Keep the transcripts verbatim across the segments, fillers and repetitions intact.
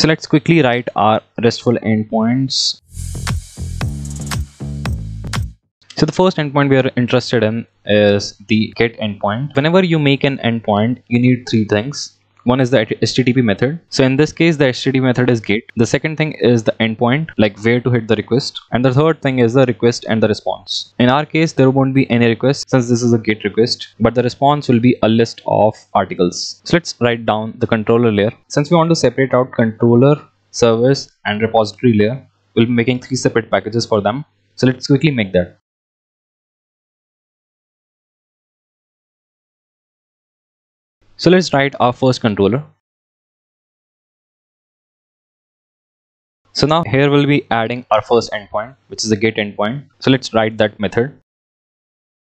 So let's quickly write our RESTful endpoints. So the first endpoint we are interested in is the GET endpoint. Whenever you make an endpoint, you need three things. One is the H T T P method. So in this case, the H T T P method is GET. The second thing is the endpoint, like where to hit the request. And the third thing is the request and the response. In our case, there won't be any request since this is a GET request, but the response will be a list of articles. So let's write down the controller layer. Since we want to separate out controller, service, and repository layer, we'll be making three separate packages for them. So let's quickly make that. So let's write our first controller. So now here we'll be adding our first endpoint, which is the GET endpoint. So let's write that method.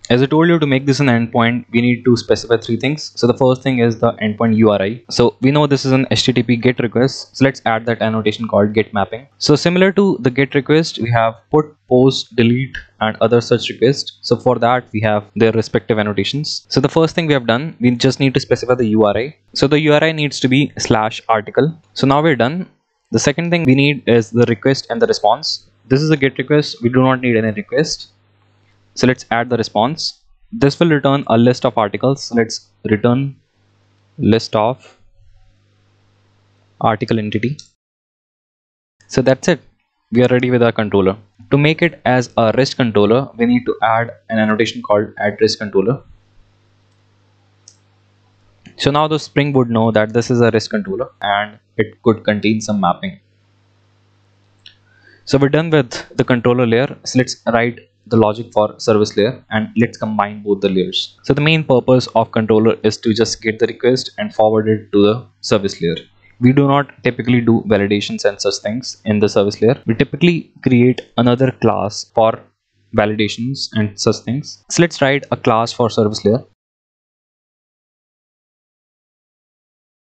As I told you, to make this an endpoint, we need to specify three things. So the first thing is the endpoint U R I. So we know this is an H T T P GET request. So let's add that annotation called GET mapping. So similar to the GET request, we have PUT, POST, DELETE, and other such requests. So for that, we have their respective annotations. So the first thing we have done, we just need to specify the U R I. So the U R I needs to be slash article. So now we're done. The second thing we need is the request and the response. This is a GET request. We do not need any request. So let's add the response. This will return a list of articles. So let's return list of article entity. So that's it. We are ready with our controller. To make it as a REST controller, we need to add an annotation called addREST controller. So now the Spring would know that this is a REST controller and it could contain some mapping. So we're done with the controller layer. So let's write the logic for service layer and let's combine both the layers. So the main purpose of controller is to just get the request and forward it to the service layer. We do not typically do validations and such things in the service layer. We typically create another class for validations and such things. So let's write a class for service layer.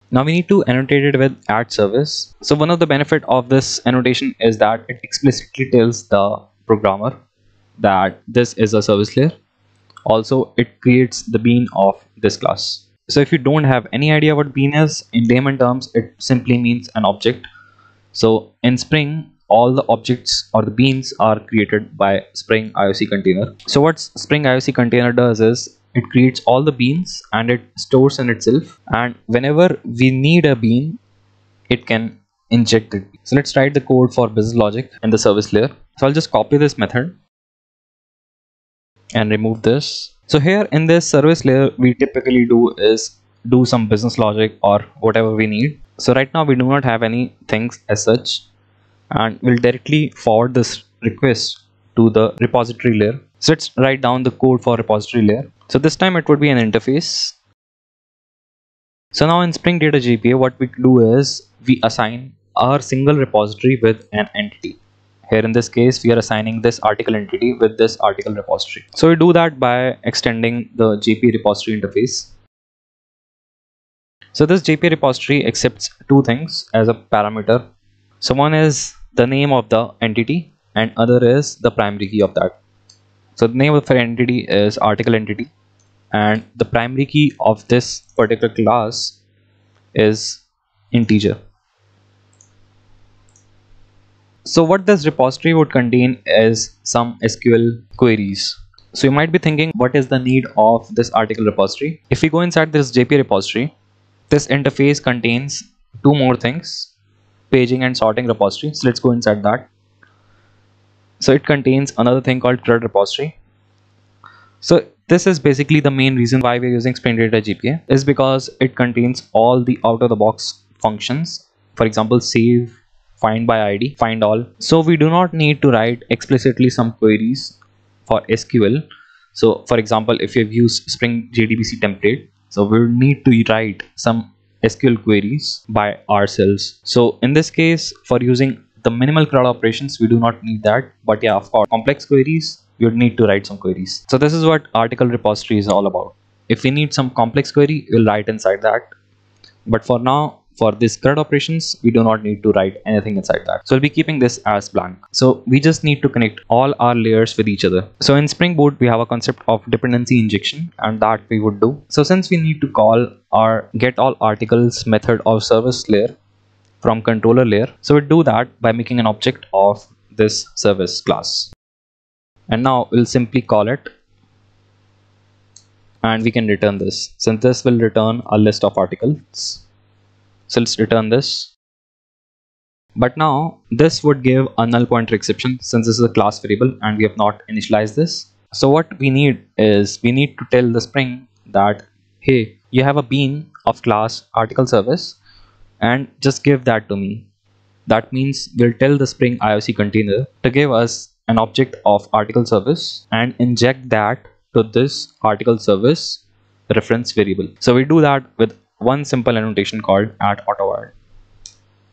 Now we need to annotate it with add service. So one of the benefits of this annotation is that it explicitly tells the programmer that this is a service layer. Also, it creates the bean of this class. So if you don't have any idea what bean is, in layman terms, it simply means an object. So in Spring, all the objects or the beans are created by Spring I O C container. So what Spring I O C container does is it creates all the beans and it stores in itself. And whenever we need a bean, it can inject it. So let's write the code for business logic in the service layer. So I'll just copy this method and remove this. So here in this service layer, we typically do is do some business logic or whatever we need. So right now we do not have any things as such, and we'll directly forward this request to the repository layer. So let's write down the code for repository layer. So this time it would be an interface. So now in Spring Data J P A, what we do is we assign our single repository with an entity. Here in this case, we are assigning this article entity with this article repository. So we do that by extending the J P A repository interface. So this J P A repository accepts two things as a parameter. So one is the name of the entity and other is the primary key of that. So the name of the entity is article entity and the primary key of this particular class is integer. So what this repository would contain is some S Q L queries. So you might be thinking, what is the need of this article repository? If we go inside this J P A repository, this interface contains two more things, paging and sorting repository. So let's go inside that. So it contains another thing called CRUD repository. So this is basically the main reason why we're using Spring Data J P A is because it contains all the out-of-the-box functions. For example, save, find by I D, find all. So we do not need to write explicitly some queries for S Q L. So for example, if you've used Spring J D B C template, so we'll need to write some S Q L queries by ourselves. So in this case, for using the minimal CRUD operations, we do not need that. But yeah, for complex queries, you'd need to write some queries. So this is what article repository is all about. If we need some complex query, we'll write inside that. But for now, for this CRUD operations, we do not need to write anything inside that. So we'll be keeping this as blank. So we just need to connect all our layers with each other. So in Spring Boot, we have a concept of dependency injection and that we would do. So since we need to call our get all articles method of service layer, from controller layer. So we do that by making an object of this service class. And now we'll simply call it, and we can return this. Since this will return a list of articles, so let's return this. But now this would give a null pointer exception since this is a class variable and we have not initialized this. So what we need is we need to tell the Spring that, hey, you have a bean of class article service and just give that to me. That means we'll tell the Spring I O C container to give us an object of article service and inject that to this article service reference variable. So we do that with one simple annotation called at autovar.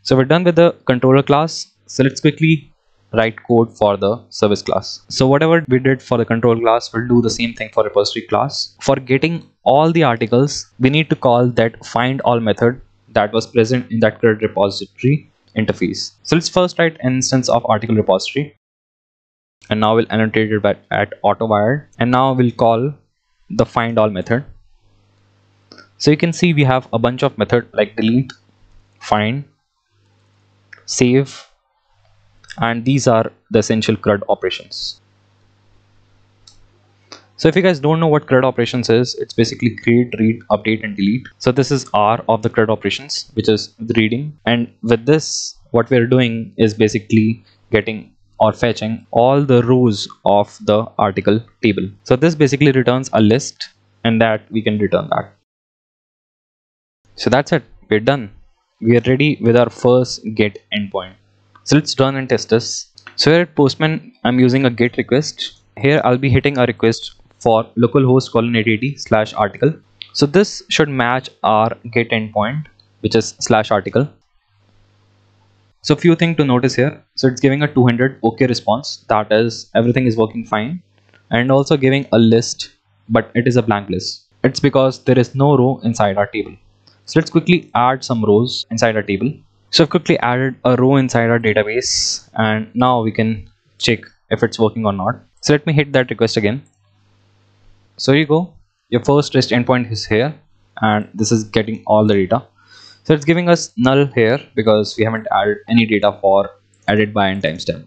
So we're done with the controller class. So let's quickly write code for the service class. So whatever we did for the control class, we'll do the same thing for repository class. For getting all the articles, we need to call that find all method that was present in that CRUD repository interface. So let's first write an instance of article repository. And now we'll annotate it by at autovar, and now we'll call the find all method. So you can see we have a bunch of method like delete, find, save, and these are the essential CRUD operations. So if you guys don't know what CRUD operations is, it's basically create, read, update, and delete. So this is R of the CRUD operations, which is the reading. And with this, what we're doing is basically getting or fetching all the rows of the article table. So this basically returns a list, and that we can return that. So that's it, we're done. We are ready with our first GET endpoint. So let's run and test this. So here at Postman, I'm using a GET request. Here I'll be hitting a request for localhost colon eight eighty slash article. So this should match our GET endpoint, which is slash article. So few things to notice here. So it's giving a two hundred OK response. That is, everything is working fine. And also giving a list, but it is a blank list. It's because there is no row inside our table. So let's quickly add some rows inside our table. So I've quickly added a row inside our database. And now we can check if it's working or not. So let me hit that request again. So here you go. Your first REST endpoint is here. And this is getting all the data. So it's giving us null here because we haven't added any data for added by and timestamp.